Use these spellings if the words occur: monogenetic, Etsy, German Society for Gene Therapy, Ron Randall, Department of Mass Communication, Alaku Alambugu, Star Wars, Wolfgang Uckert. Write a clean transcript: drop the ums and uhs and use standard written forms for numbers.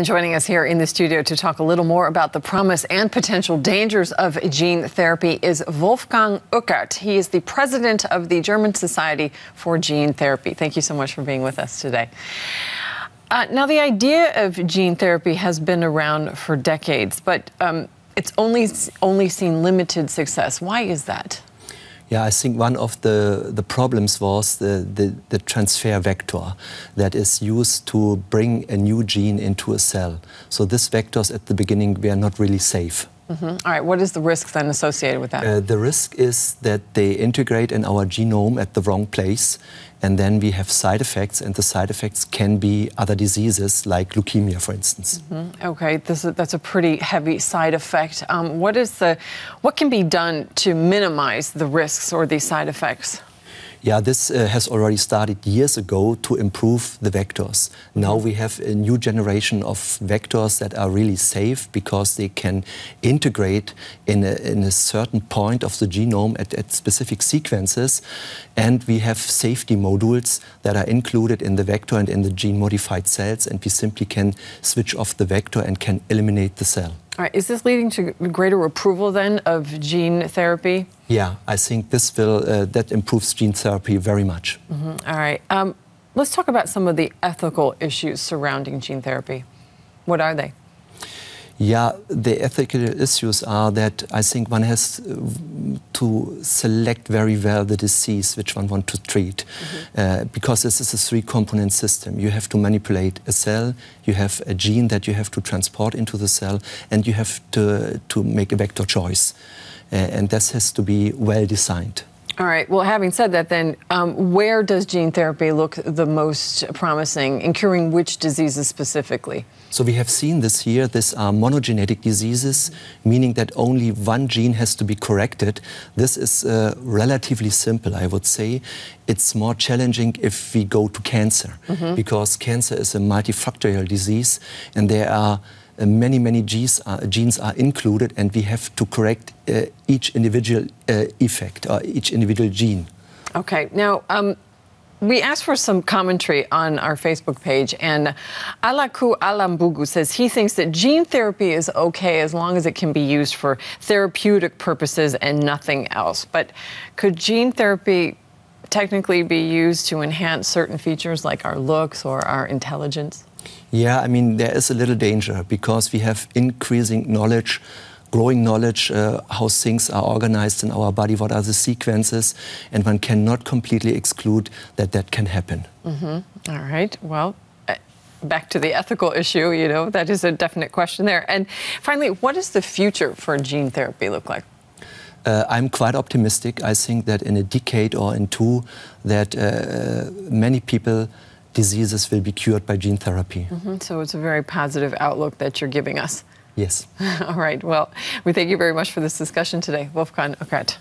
And joining us here in the studio to talk a little more about the promise and potential dangers of gene therapy is Wolfgang Uckert. He is the president of the German Society for Gene Therapy. Thank you so much for being with us today. Now, the idea of gene therapy has been around for decades, but it's only seen limited success. Why is that? Yeah, I think one of the problems was the transfer vector that is used to bring a new gene into a cell. So these vectors at the beginning were not really safe. All right, what is the risk then associated with that? The risk is that they integrate in our genome at the wrong place, and then we have side effects, and the side effects can be other diseases like leukemia, for instance. Okay, that's a pretty heavy side effect. What can be done to minimize the risks or these side effects? Yeah, this has already started years ago to improve the vectors. Now we have a new generation of vectors that are really safe because they can integrate in a certain point of the genome at specific sequences. And we have safety modules that are included in the vector and in the gene-modified cells, and we simply can switch off the vector and can eliminate the cell. All right, is this leading to greater approval then of gene therapy? Yeah, I think this will that improves gene therapy very much. All right, let's talk about some of the ethical issues surrounding gene therapy. What are they? Yeah, the ethical issues are that I think one has to select very well the disease which one wants to treat, because this is a three-component system. You have to manipulate a cell, you have a gene that you have to transport into the cell, and you have to make a vector choice. And this has to be well designed. All right, well, having said that then, where does gene therapy look the most promising in curing which diseases specifically? So we have seen this here, these are monogenetic diseases, meaning that only one gene has to be corrected. This is relatively simple, I would say. It's more challenging if we go to cancer, because cancer is a multifactorial disease, and there are many genes are included, and we have to correct each individual effect, or each individual gene. Okay, now we asked for some commentary on our Facebook page, and Alaku Alambugu says he thinks that gene therapy is okay as long as it can be used for therapeutic purposes and nothing else. But could gene therapy technically be used to enhance certain features like our looks or our intelligence? Yeah, I mean, there is a little danger because we have increasing knowledge, growing knowledge, how things are organized in our body, what are the sequences, and one cannot completely exclude that that can happen. All right, well, back to the ethical issue, you know, that is a definite question there. And finally, what does the future for gene therapy look like? I'm quite optimistic. I think that in a decade or in two, that many diseases will be cured by gene therapy. So it's a very positive outlook that you're giving us. Yes. All right, well, we thank you very much for this discussion today, Wolfgang Uckert.